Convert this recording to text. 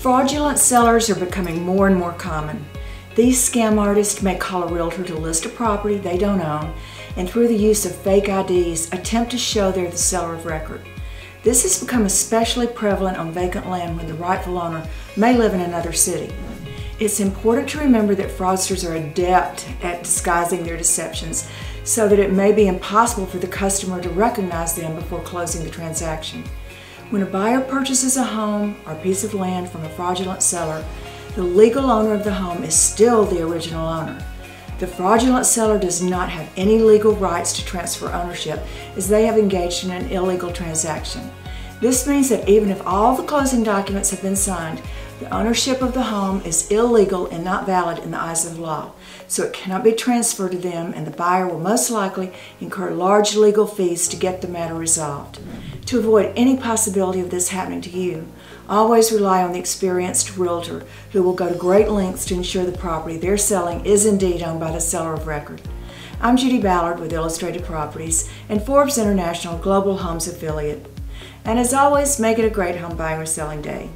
Fraudulent sellers are becoming more and more common. These scam artists may call a realtor to list a property they don't own and through the use of fake IDs attempt to show they're the seller of record. This has become especially prevalent on vacant land when the rightful owner may live in another city. It's important to remember that fraudsters are adept at disguising their deceptions so that it may be impossible for the customer to recognize them before closing the transaction. When a buyer purchases a home or piece of land from a fraudulent seller, the legal owner of the home is still the original owner. The fraudulent seller does not have any legal rights to transfer ownership as they have engaged in an illegal transaction. This means that even if all the closing documents have been signed, the ownership of the home is illegal and not valid in the eyes of the law, so it cannot be transferred to them, and the buyer will most likely incur large legal fees to get the matter resolved. To avoid any possibility of this happening to you, always rely on the experienced realtor who will go to great lengths to ensure the property they're selling is indeed owned by the seller of record. I'm Judy Ballard with Illustrated Properties and Forbes International Global Homes affiliate. And as always, make it a great home buying or selling day.